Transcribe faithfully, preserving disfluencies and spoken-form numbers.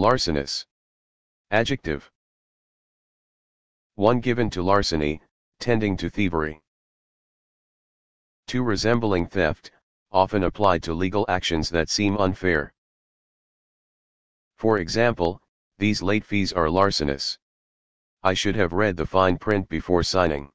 Larcenous. Adjective. One given to larceny, tending to thievery. Two resembling theft, often applied to legal actions that seem unfair. For example, these late fees are larcenous. I should have read the fine print before signing.